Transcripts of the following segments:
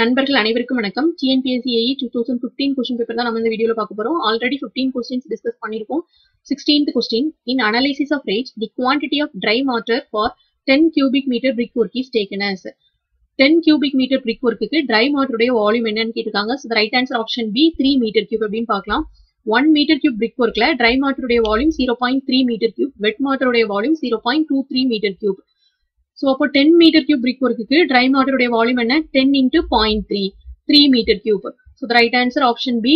நண்பர்கள் அனைவருக்கும் வணக்கம். TNPSC AE 2015 क्वेश्चन पेपर தான் நம்ம இந்த வீடியோல பார்க்க போறோம். ஆல்ரெடி 15 क्वेश्चंस டிஸ்கஸ் பண்ணிருக்கோம். 16th question in analysis of rate the quantity of dry matter for 10 cubic meter brickwork is taken as 10 cubic meter brickwork க்கு dry matter உடைய வால்யூம் என்னன்னு கேட்டிருக்காங்க. So the right answer option B 3 meter cube அப்படினு பார்க்கலாம். 1 meter cube brickworkல dry matter உடைய volume 0.3 meter cube, wet matter உடைய volume 0.23 meter cube. So, 10 meter cube brickwork dry matter volume 10 into 0.3, 3 meter cube. So, the right answer option B,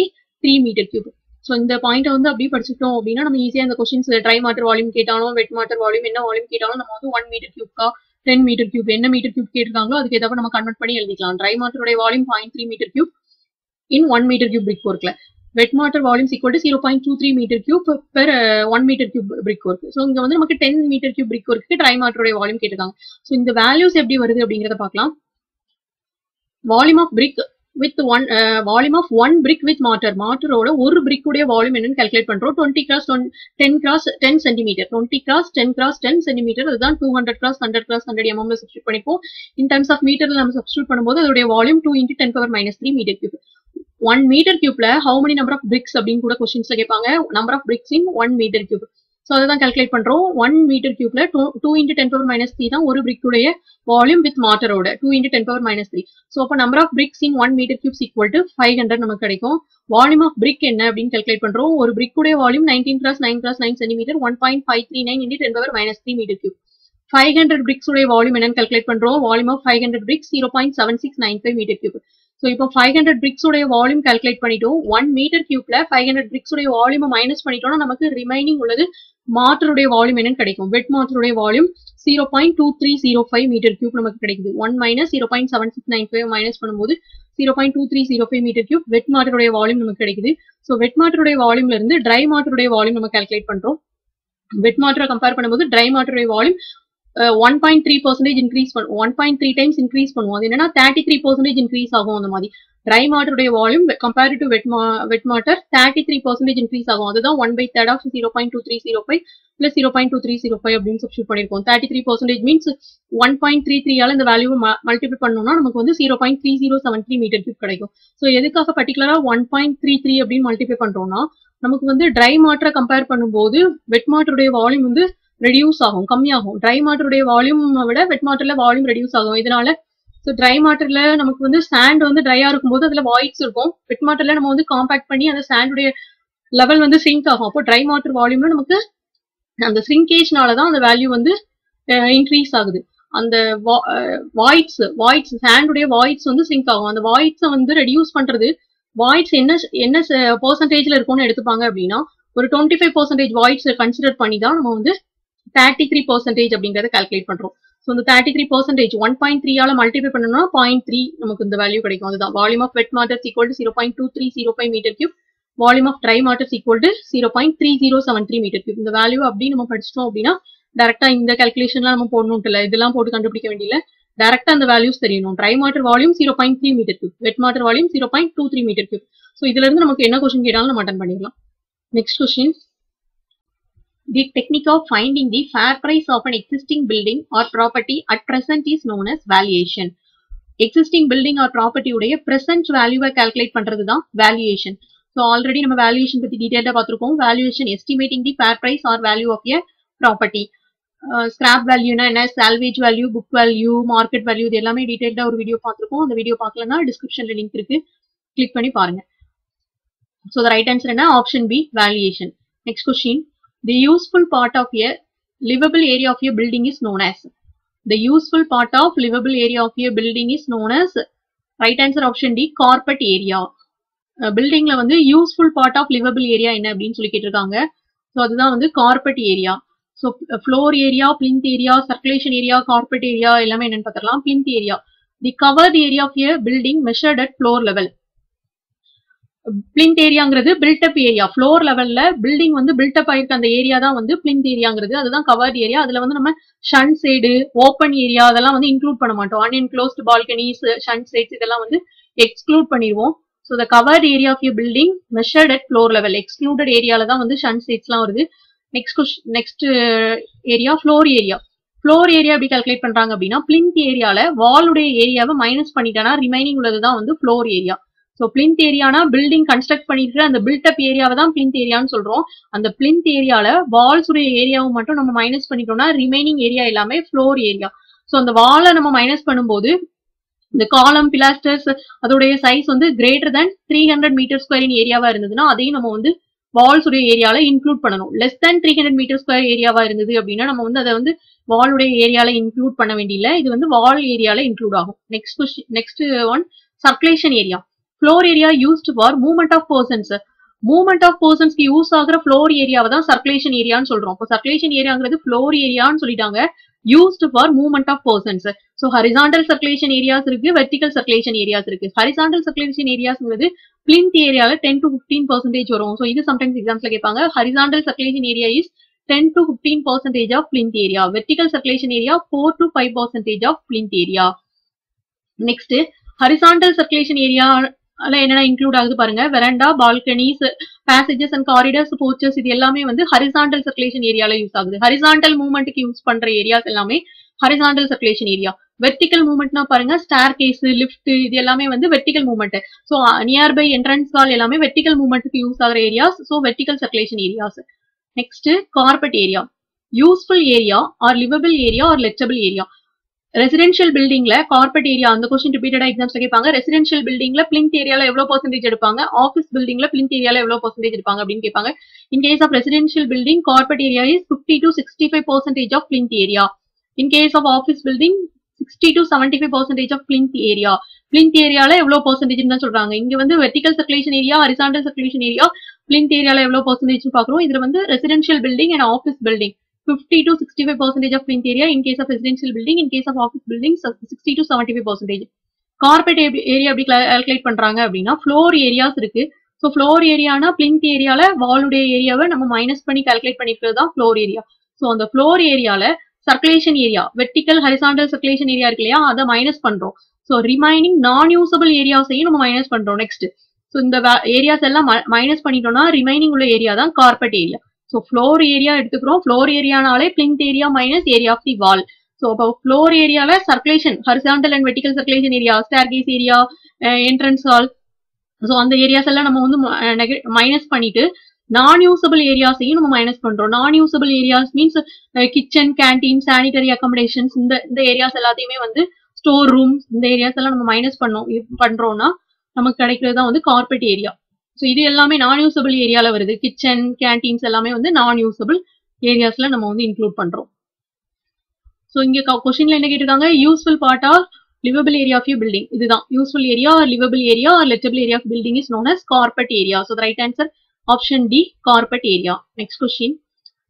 3 meter cube. So, in the point, we will easy and the questions dry matter volume, wet matter volume, 1 meter cube, 10 meter cube, meter cube, dry matter volume 0.3 meter cube in 1 meter cube brickwork. Wet matter volume is equal to 0.23 meter cube per 1 meter cube brickwork. So, we have 10 meter cube brickwork dry matter volume. So, in the values, volume of brick with one volume of one brick with mortar. Mortar one brick volume and calculate 20 cross 10 centimeter, 20 cross 10 centimeter. That is 200 cross 100 cross 100 mm substitute. In terms of meter, we substitute volume 2 into 10⁻³ meter cube. 1 meter cube la how many number of bricks abdin kuda questions la kepanga, number of bricks in 1 meter cube. So adha dhan calculate pandrom. 1 meter cube la 2 into 10⁻³ dhan oru brick ude volume with mortar oda 2 into 10⁻³. So appo number of bricks in 1 meter cube is equal to 500 namak kadikum. Volume of brick enna abdin calculate pandrom. Oru brick ude volume 19 cross 9 cross 9 cm, 1.539 into 10⁻³ meter cube. 500 bricks ude volume enna calculate pandrom. Volume of 500 bricks 0.7695 meter cube. So, if 500 bricks उड़े volume calculate पनी तो 1 meter cube ले 500 bricks उड़े volume minus पनी तो ना नमके remaining उल्लदे mortar उड़े volume एनन करेगा. Wet mortar उड़े volume 0.2305 meter cube नमके करेगा. 1 minus 0.7695 minus पन बोधे 0.2305 meter cube wet mortar उड़े volume नमके करेगा. So wet mortar उड़े volume लरंदे dry mortar उड़े volume नमके calculate पन तो wet mortar compare पन बोधे dry mortar उड़े volume 1.3% increase, 1.3 times increase பண்ணுவோம். அது என்னன்னா 33% increase ஆகும். அந்த மாதிரி dry matter உடைய volume compared to wet matter 33% increase ஆகும். அதுதான் 1/3 of 0.2305 plus 0.2305 அப்படின்னு சப்ஸ்டிட் பண்ணிருக்கோம். 33% மீன்ஸ் 1.33 ஆல இந்த வேல்யூ மல்டிபிள் பண்ணோம்னா நமக்கு 0.3073 மீட்டர் கியூப் கிடைக்கும். சோ எதுக்காக பர்టిక్యులரா 1.33 அப்படி மல்டிபிள் பண்றோம்னா நமக்கு dry matter கம்பேர் பண்ணும்போது wet matter உடைய வால்யூம் reduce ஆகும், கம்மியாகும். dry matter உடைய வால்யூம் விட wet matterல வால்யூம் reduce ஆகும். இதனால சோ dry matterல நமக்கு sand dryயா இருக்கும்போது அதுல voids இருக்கும். wet matterல நம்ம compact பண்ணி அந்த sand உடைய level sink ஆகும். அப்போ dry matter வால்யூம்ல நமக்கு அந்த shrinkageனால தான் அந்த value increase ஆகுது. அந்த voids sand உடைய voids sink ஆகும். அந்த voids reduce பண்றது voids என்ன percentage ல இருக்கும்னு எடுத்துப்பாங்க அப்படினா ஒரு 25% voids consider பண்ணி தான் நம்ம 33% அப்படிங்கறத கால்குலேட் பண்றோம். சோ இந்த 33% 1.3 ஆல மல்டிப்ளை பண்ணோம்னா 0.3 நமக்கு இந்த வேல்யூ கிடைக்கும். அதுதான் volume of wet matter equal to 0.2305 meter cube, volume of dry matter equal to 0.3073 meter cube. இந்த வேல்யூ அப்படி நம்ம படிச்சிட்டோம் அப்படினா டைரக்ட்டா இந்த கால்குலேஷன்லாம் நம்ம போடணும்ட்ட இல்ல, இதெல்லாம் போட்டு கண்டுபிடிக்க வேண்டியதில்ல. டைரக்ட்டா அந்த வேல்யூஸ் தெரியணும். dry matter volume 0.3 meter cube, wet matter volume 0.23 meter cube. So இதில இருந்து நமக்கு என்ன क्वेश्चन கேட்டாலும் நம்ம அட்டெண்ட் பண்ணிடலாம். Next question. The technique of finding the fair price of an existing building or property at present is known as valuation. Existing building or property உடைய present value calculate பண்றது தான் valuation. So already நம்ம valuation பத்தி டீடைலா பாத்துறோம். Valuation estimating the fair price or value of a property. Scrap value னா என்ன, salvage value, book value, market value இது எல்லாமே டீடைலா ஒரு வீடியோ பாத்துறோம். அந்த வீடியோ பார்க்கலனா descriptionல link இருக்கு, click பண்ணி பாருங்க. So the right answer என்ன, option B valuation. Next question. The useful part of a livable area of a building is known as. The useful part of livable area of a building is known as. Right answer option D, carpet area. Building la useful part of livable area enna appdin solli kettirukanga. So adha carpet area. So floor area, plinth area, circulation area, carpet area ellame enna paathalam. Plinth area, the covered area of a building measured at floor level. Plinth ஏரியாங்கிறது built up area. Floor லெவல்ல building built up ஆயிருக்க அந்த area தான் plinth ஏரியாங்கிறது. அதுதான் covert area. அதுல நம்ம sun side, open area அதெல்லாம் include பண்ண மாட்டோம். அன்என்க்ளோஸ்ட் பால்கனிஸ், ஷன் சைட்ஸ் இதெல்லாம் எக்ஸ்க்ளூட் பண்ணிடுவோம். So the covered area of you building measured at floor level. Excluded ஏரியால தான் ஷன் சைட்ஸ்லாம் வருது. Next area floor area. floor area அப்படி calculate பண்றாங்க அப்படினா plinth areaல wall உடைய ஏரியாவை மைனஸ் பண்ணிட்டனா ரிமைனிங் உள்ளது தான் வந்து floor area. So plinth areaனா building construct பண்ணிட்டு அந்த built up areaவை தான் plinth areaன்னு சொல்றோம். அந்த plinth areaல walls உடைய ஏரியாவை மட்டும் நம்ம மைனஸ் பண்ணிட்டோம்னா ரிமைனிங் ஏரியா எல்லாமே floor area. So அந்த wall நம்ம மைனஸ் பண்ணும்போது the column pilasters அதோட size வந்து greater than 300 meter square in areaவா இருந்ததுனா அதையும் நம்ம வந்து walls உடைய ஏரியால இன்க்ளூட் பண்ணனும். Less than 300 meter square ஏரியாவா இருந்தது அப்படினா நம்ம வந்து அத வந்து wall உடைய ஏரியால இன்க்ளூட் பண்ண வேண்டியதில்லை. இது வந்து wall ஏரியால இன்க்ளூட் ஆகும். Next one circulation area. Floor area used for movement of persons. Movement of persons க்கு யூஸ் ஆகுற floor ஏரியாவை தான் circulation areaன்னு சொல்றோம். அப்ப circulation areaங்கிறது floor areaன்னு சொல்லிட்டாங்க. Used for movement of persons. So horizontal circulation areas இருக்கு, vertical circulation areas இருக்கு. Horizontal circulation areasங்கிறது plinth areaல 10 to 15% வரும். So இது sometimes examsல கேட்பாங்க. Horizontal circulation area is 10 to 15% of plinth area. Vertical circulation area 4 to 5% of plinth area. Next horizontal circulation area அல என்னன்னா include ஆகுது பாருங்க. Verandah, balconies, passages and corridors, porches இது எல்லாமே வந்து horizontal circulation areaல யூஸ் ஆகுது. Horizontal movementக்கு யூஸ் பண்ற ஏரியாஸ் எல்லாமே horizontal circulation area. Vertical movementனா பாருங்க staircase, lift இது எல்லாமே வந்து vertical movement. So nearby entrance hall எல்லாமே vertical movementக்கு யூஸ் ஆகுற areas. So vertical circulation areas. Next carpet area. Useful area or livable area or lettable area. Residential building la carpet area and the question repeated exams la kepanga. Residential building la plinth area la evlo percentage edupanga, office building la plinth area la evlo percentage edupanga appdin kepanga. In case of residential building carpet area is 50 to 65% of plinth area. In case of office building 60 to 75% of plinth area. Plinth area la evlo percentage nu solranga. Inge vandu vertical circulation area, horizontal circulation area, plinth area la evlo percentage nu paakrom. Idhula vandu residential building and office building 50 to 65% of plinth area. In case of residential building, in case of office building, 60 to 75%. Carpet area அப்படி calculate பண்றாங்க அப்படினா floor areas இருக்கு. So floor areaனா plinth areaல wall உடைய ஏரியாவை நம்ம minus பண்ணி calculate பண்ணிக்கிறது தான் floor area. So அந்த floor areaல circulation area, vertical horizontal circulation area இருக்குலையா அத மைனஸ் பண்றோம். So remaining non usable areas ஐயும் நம்ம மைனஸ் பண்றோம். Next so இந்த areas எல்லாம் மைனஸ் பண்ணிட்டோம்னா remaining உள்ள ஏரியா தான் carpet area. So floor area எடுத்துக்கிறோம். Floor areaனாலே plinth area minus area of the wall. So floor areaல circulation, horizontal and vertical circulation area, staircase area, entrance hall. So அந்த areas எல்லாம் நம்ம வந்து மைனஸ் பண்ணிட்டு நான் யூசபிள் ஏரியாஸையும் நம்ம மைனஸ் பண்றோம். Non usable areas means kitchen, canteen, sanitary accommodations இந்த ஏரியாஸ் எல்லாத்தையுமே வந்து ஸ்டோர் ரூம்ஸ் இந்த ஏரியாஸ் எல்லாம் நம்ம மைனஸ் பண்றோம்னா நமக்கு கிடைக்கிறது தான் வந்து கார்பெட் ஏரியா. So இது எல்லாமே நான் யூசபிள் ஏரியால வருது. கிச்சன், கேண்டீன்ஸ் எல்லாமே வந்து நான் யூசபிள் ஏரியாஸ்ல நம்ம வந்து இன்க்ளூட் பண்றோம். சோ இங்க क्वेश्चनல என்ன கேட்டிருக்காங்க? Useful part or livable area of you building. இதுதான் useful area or livable area or lettable area of building is known as carpet area. So the right answer option D carpet area. Next question.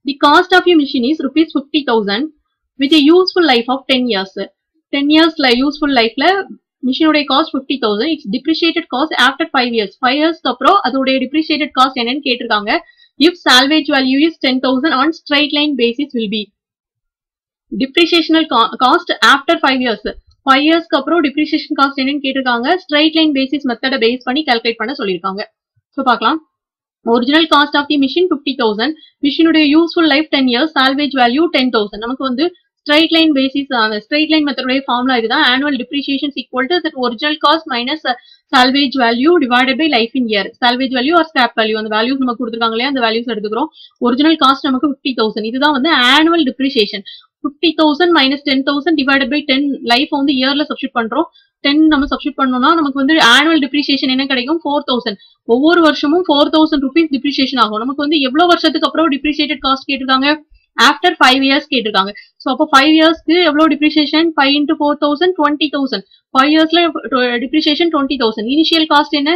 The cost of your machine is ₹50,000 with a useful life of 10 years. 10 yearsல யூஸ்ஃபுல் லைஃப்ல மிஷினோட cost 50,000. It's depreciated cost after 5 years. 5 yearsக்கு அப்புறம் அதோட டிப்ரிசியேட்டட் cost என்னன்னு கேட்டிருக்காங்க. If salvage value is 10,000 on straight line basis will be depreciational cost after 5 years. 5 yearsக்கு அப்புறம் டிப்ரிசியேஷன் காஸ்ட் என்னன்னு கேட்டிருக்காங்க. ஸ்ட்ரைட் லைன் பேசிஸ் மெத்தட பேஸ் பண்ணி கால்குலேட் பண்ண சொல்லியிருக்காங்க. சோ பார்க்கலாம். Original cost of the machine 50,000. மிஷினோட useful life 10 years. Salvage value 10,000. நமக்கு வந்து straight line basis straight line method உடைய formula இதுதான். annual depreciation is equal to that original cost minus salvage value divided by life in year. salvage value or scrap value அந்த values நமக்கு கொடுத்திருக்காங்கலையா அந்த values எடுத்துக்கிறோம். original cost நமக்கு 50,000. இதுதான் வந்து annual depreciation. 50,000 minus 10,000 divided by 10 life வந்து yearல substitute பண்றோம். 10 நம்ம substitute பண்ணோம்னா நமக்கு வந்து annual depreciation என்ன கிடைக்கும்? 4,000. ஒவ்வொரு வருஷமும் 4,000 rupees depreciation ஆகும். நமக்கு வந்து எவ்வளவு வருஷத்துக்கு அப்புறம் depreciated cost கேட்டிருக்காங்க? after 5 years கேட்டிருக்காங்க. சோ அப்ப 5 yearsக்கு எவ்வளவு டிப்ரிசியேஷன்? 5 into 4,000 20,000. 5 yearsல டிப்ரிசியேஷன் 20,000. இனிஷியல் காஸ்ட் என்ன?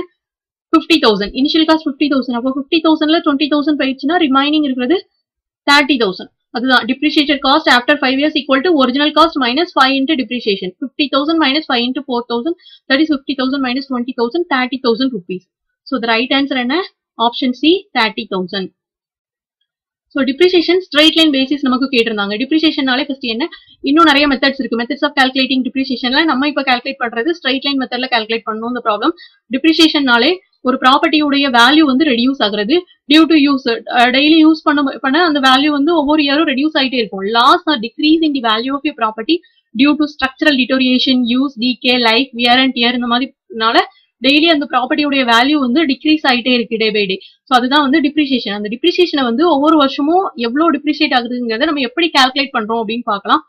50,000. Initial cost 50,000. அப்ப 50,000ல 20,000 போயிடுச்சுன்னா ரிமைனிங் இருக்குது 30,000. அதுதான் depreciated cost after 5 years equal to original cost minus 5 into depreciation. 50,000 minus 5 into 4,000 that is 50,000 minus 20,000 30,000 rupees. So the right answer என்ன? Option C 30,000. So depreciation straight line basis நமக்கு கேட்டிருந்தாங்க. depreciationனாலே first என்ன? இன்னும் நிறைய methods இருக்கு. methods of calculating depreciationல நம்ம இப்ப calculate பண்றது straight line methodல calculate பண்ணனும். இந்த problem depreciationனாலே ஒரு property உடைய value வந்து reduce ஆகிறது due to use daily use பண்ண அந்த value வந்து ஒவ்வொரு year reduce ஆயிட்டே இருக்கும் loss or decrease in the value of your property due to structural deterioration use decay life wear and tear இந்த மாதிரினால daily அந்த property உடைய value வந்து decrease ஆயிட்டே இருக்கு day by day சோ அதுதான் வந்து depreciation அந்த depreciation வந்து ஒவ்வொரு வருஷமும் எவ்வளவு depreciate ஆகுதுங்கறதை நம்ம எப்படி calculate பண்றோம் அப்படினு பார்க்கலாம்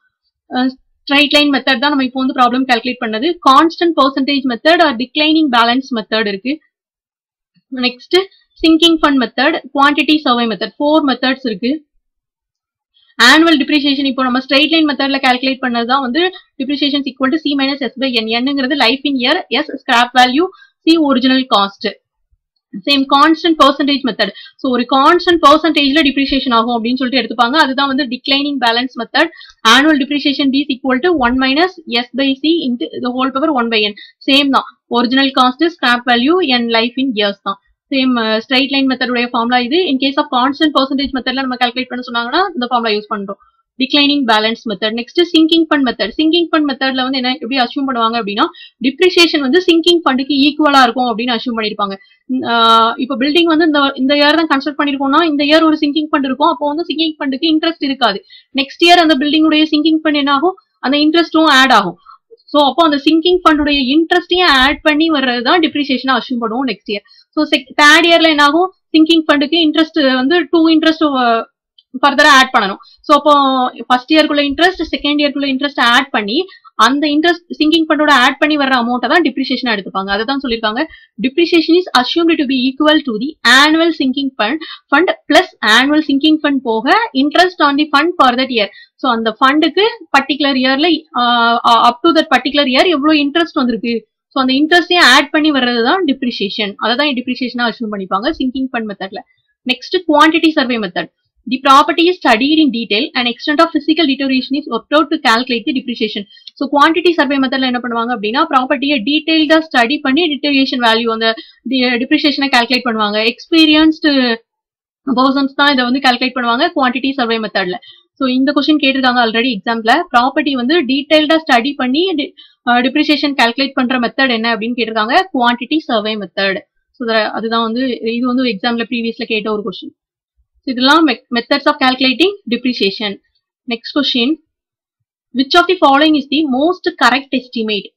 Straight line method தான் நம்ம இப்போ வந்து problem calculate பண்ணது constant percentage method or declining balance method இருக்கு Next, sinking fund method, quantity survey method, 4 methods இருக்கு. Annual depreciation, இப்போ நம்ம straight line methodல calculate பண்ணதுதான் வந்து depreciation is equal to C minus S by N. N ங்கிறது life in year, S scrap value, C original cost. Same constant percentage method. So ஒரு constant percentageல depreciation ஆகும் அப்படின்னு சொல்லிட்டு எடுத்துப்பாங்க. அதுதான் வந்து declining balance method. Annual depreciation D is equal to 1 minus S by C into the whole power 1 by N. Same தான். Original cost is scrap value and life in years தான். Same straight line method உடைய formula இது. In case of constant percentage methodல நம்ம calculate பண்ண சொன்னாங்கன்னா இந்த formula use பண்றோம். Declining balance method. Next is sinking fund method. Sinking fund method ல வந்து என்ன எப்படி assume பண்ணுவாங்க அப்படின்னா depreciation வந்து sinking fund க்கு equal ஆ இருக்கும் அப்படின்னு assume பண்ணிருப்பாங்க. இப்போ building வந்து இந்த year தான் construct பண்ணிருக்கோம்னா இந்த year ஒரு sinking fund இருக்கும். அப்போ வந்து sinking fund க்கு interest இருக்காது. Next year அந்த building உடைய sinking fund என்ன ஆகும்? அந்த interestும் add ஆகும். So அப்போ அந்த sinking fund உடைய interestயும் add பண்ணி வர்றது தான் depreciation assume பண்ணுவோம் next year. So third yearல என்ன ஆகும்? Sinking fund க்கு interest வந்து 2 interest further add பண்ணனும் சோ அப்போ first year குள்ள interest second year குள்ள interest add பண்ணி அந்த interest sinking fund ஓட add பண்ணி வர amount தான் depreciation எடுத்துப்பாங்க அத தான் சொல்லிருக்காங்க depreciation is assumed to be equal to the annual sinking fund plus annual sinking fund போக interest on the fund for that year so அந்த ஃபண்டுக்கு particular yearல up to that particular year எவ்வளவு interest வந்திருக்கு சோ அந்த interest add பண்ணி வர்றது தான் depreciation அத தான் depreciation assume பண்ணிப்பாங்க sinking fund methodல next quantity survey method The property is studied in detail and extent of physical deterioration is worked out to calculate the depreciation. So, quantity survey methodல என்ன பண்ணுவாங்க அப்படின்னா property detailed study பண்ணி deterioration value அந்த depreciation calculate பண்ணுவாங்க. Experienced persons தான் இதை வந்து calculate பண்ணுவாங்க quantity survey methodல. So, இந்த question கேட்டிருக்காங்க already example property வந்து detailed study பண்ணி depreciation calculate பண்ற method என்ன அப்படின்னு கேட்டிருக்காங்க quantity survey method. So, அதுதான் வந்து இது வந்து example previously கேட்ட ஒரு question. So, methods of calculating depreciation. Next question. Which of the following is the most correct estimate?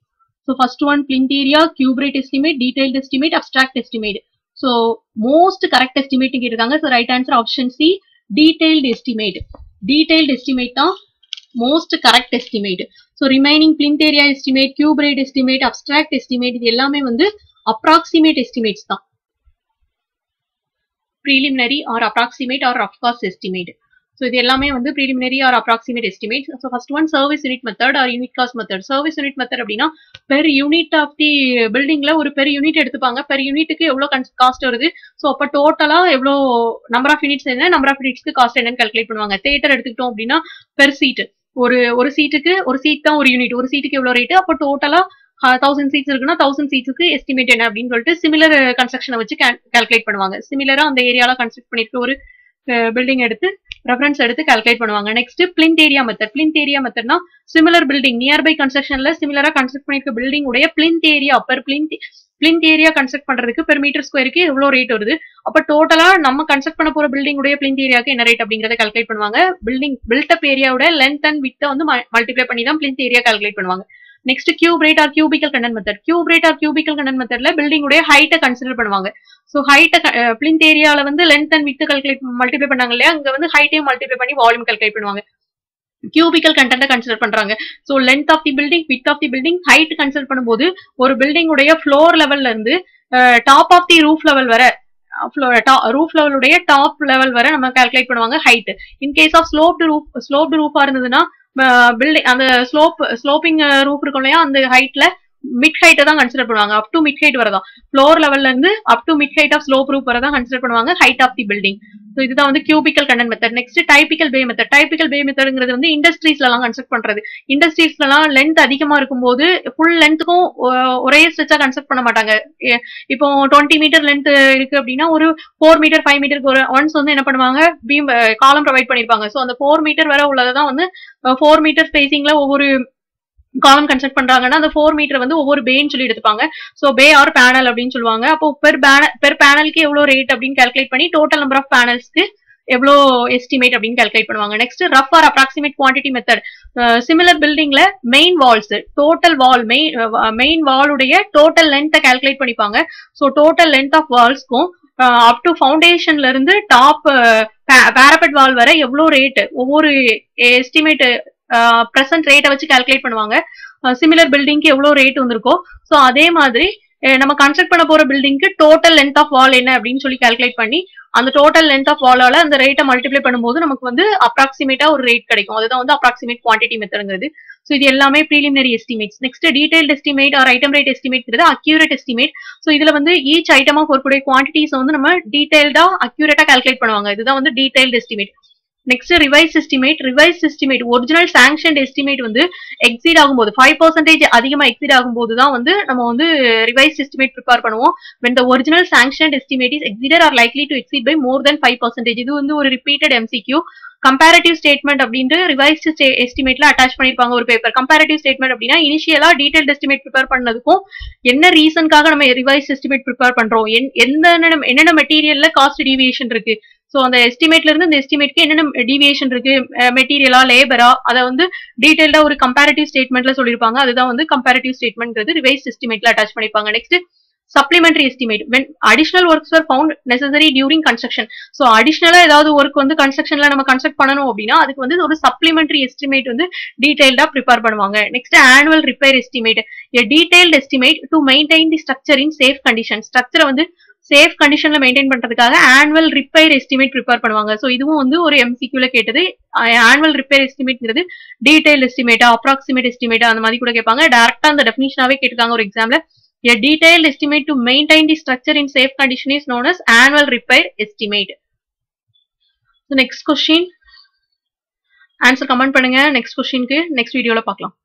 So, first one plinth area, cube rate estimate, detailed estimate, abstract estimate. So, most correct estimate. So, right answer option C, detailed estimate. Detailed estimate is most correct estimate. So, remaining plinth area estimate, cube rate estimate, abstract estimate, approximate estimates. Preliminary or approximate or rough cost estimate. So, இது எல்லாமே வந்து preliminary or approximate estimate. So, first one service unit method or unit cost method. Service unit method அப்படின்னா per unit of the buildingல ஒரு per unit எடுத்துப்பாங்க. Per unitக்கு எவ்வளோ cost வருது. So, அப்போ டோட்டலா எவ்வளோ number of units என்ன number of unitsக்கு cost என்னன்னு calculate பண்ணுவாங்க. Theater எடுத்துக்கிட்டோம் அப்படின்னா per seat. ஒரு சீட்டுக்கு ஒரு சீட் தான் ஒரு unit. ஒரு சீட்டுக்கு எவ்வளோ ரேட்டு அப்போ டோட்டலா 1000 seats இருக்குன்னா 1000 seatsக்கு estimate என்ன அப்படினு சொல்லிட்டு similar construction வச்சு calculate பண்ணுவாங்க similar அந்த ஏரியால construct பண்ணிட்டு ஒரு building எடுத்து reference எடுத்து calculate பண்ணுவாங்க next plinth area methodனா similar building nearby constructionல similarா construct பண்ணிருக்க building உடைய plinth area per plinth area construct பண்றதுக்கு per meter squareக்கு எவ்வளவு rate வருது அப்ப டோட்டலா நம்ம construct பண்ண போற building உடைய plinth areaக்கு என்ன rate அப்படிங்கறதை calculate பண்ணுவாங்க building built up area உடைய length and width வந்து multiply பண்ணி தான் plinth area calculate பண்ணுவாங்க Next, cube rate or cubical content method. Cube rate or cubical content method ல building உடைய height consider பண்ணுவாங்க. So, height plinth areaல வந்து length and width calculate multiply பண்ணாங்களே அங்க வந்து height ஏ multiply பண்ணி volume calculate பண்ணுவாங்க. Cubical content consider பண்றாங்க. So, length of the building, width of the building, height consider பண்ணும்போது ஒரு building உடைய floor levelல இருந்து top of the roof level வரை roof level உடைய top level வரை நம்ம calculate பண்ணுவாங்க height. In case of sloped roof இருந்ததுன்னா building அந்த sloping roof இருக்கும்லையா அந்த heightல mid height தான் consider பண்ணுவாங்க up to mid height வரதான் floor levelல இருந்து up to mid height of slope roof வரதான் consider பண்ணுவாங்க height of the building so இதுதான் வந்து cubical content method next typical bay method ங்கிறது வந்து industries-லலாம் construct பண்றது industries-லலாம் length அதிகமா இருக்கும்போது full length-க்கும் ஒரே stretch-ஆ construct பண்ண மாட்டாங்க இப்போ 20 meter length இருக்கு அப்படினா ஒரு 4 meter 5 meter க்கு once வந்து என்ன பண்ணுவாங்க beam column provide பண்ணிருப்பாங்க so அந்த 4 meter வரை உள்ளத தான் வந்து 4 meter spacing-ல ஒவ்வொரு column construct பண்றாங்கன்னா அந்த 4 மீட்டர் வந்து ஒவ்வொரு பேன்னு சொல்லி எடுத்துப்பாங்க சோ பே ஆர் பேனல் அப்படினு சொல்வாங்க அப்போ பெர் பேனலுக்கு எவ்வளவு ரேட் அப்படினு கால்குலேட் பண்ணி டோட்டல் நம்பர் ஆஃப் பேனல்ஸ்க்கு எவ்வளவு எஸ்டிமேட் அப்படினு கால்குலேட் பண்ணுவாங்க next rough or approximate quantity method similar பில்டிங்ல main walls total wall main wall உடைய டோட்டல் லெந்த் கால்குலேட் பண்ணிப்பாங்க சோ டோட்டல் லெந்த் ஆஃப் வால்ஸ்க்கும் up to foundation la irundhu top parapet wall vara evlo rate ovvoru estimate present rate vechi calculate பண்ணுவாங்க similar building ku evlo rate undirukko so adhe madri நம்ம construct பண்ண போற பில்டிங்க்கு total length of வால் என்ன அப்படினு சொல்லி calculate பண்ணி அந்த டோட்டல் லெந்த் ஆஃப் வாலால அந்த ரேட்ட மல்டிப்ளை பண்ணும்போது நமக்கு வந்து அப்ராக்ஸிமேட்டா ஒரு ரேட் கிடைக்கும் அதுதான் வந்து அப்ராக்ஸிமேட் குவாண்டிட்டி மெத்தட்ங்கிறது சோ இது எல்லாமே preliminary estimates next detailed estimate or item rate எஸ்டிமேட்ங்கிறது அக்யூரேட் எஸ்டிமேட் சோ இதுல வந்து ஈச் ஐட்டமா போறக்கூடிய குவாண்டிட்டிஸ் வந்து நம்ம டீடைல்டா அக்யூரேட்டா கால்குலேட் பண்ணுவாங்க இதுதான் வந்து detailed estimate Next revised estimate original sanctioned estimate வந்து exceed ஆகும்போது 5% அதிகமா exceed ஆகும்போது தான் வந்து நம்ம வந்து revised estimate prepare பண்ணுவோம் when the original sanctioned estimate is exceeded or likely to exceed by more than 5% இது வந்து ஒரு repeated MCQ comparative statement அப்படின்ற revised estimateல attach பண்ணிருப்பாங்க ஒரு paper comparative statement அப்படினா இனிஷியலா detailed estimate prepare பண்ணதுக்கும் என்ன ரீசன்காக நம்ம revised estimate prepare பண்றோம் என்னென்ன மெட்டீரியல்ல காஸ்ட் டிவியேஷன் இருக்கு So, அந்த எஸ்டிமேட்ல இருந்து இந்த எஸ்டிமேட்க்கு என்னென்ன டீவியேஷன் இருக்கு மெட்டீரியலா லேபரா அத வந்து டீடைல்டா ஒரு கம்பேரிட்டிவ் ஸ்டேட்மெண்ட்ல சொல்லிருப்பாங்க அதுதான் வந்து கம்பேரிட்டிவ் ஸ்டேட்மெண்ட்ங்கிறது ரிவைஸ்ட் எஸ்டிமேட்ல அட்டாச் பண்ணிப்பாங்க next supplementary estimate when additional works were found necessary during construction so additionally ஏதாவது work வந்து constructionல நம்ம construct பண்ணனும் அப்படினா அதுக்கு வந்து ஒரு supplementary estimate வந்து டீடைல்டா prepare பண்ணுவாங்க next annual repair estimate a detailed estimate to maintain the structure in safe condition structure வந்து safe condition la maintain பண்றதுக்காக annual repair estimate prepare பண்ணுவாங்க சோ இதுவும் வந்து ஒரு MCQ ல கேட்டது annual repair estimateங்கிறது detailed estimate approximate estimate அந்த மாதிரி கூட கேட்பாங்க டைரக்டா அந்த டெஃபினிஷனாவே கேட்டிருக்காங்க ஒரு எக்ஸாம்ல a detailed estimate to maintain the structure in safe condition is known as annual repair estimate so next question answer comment பண்ணுங்க next question க்கு next video ல பார்க்கலாம்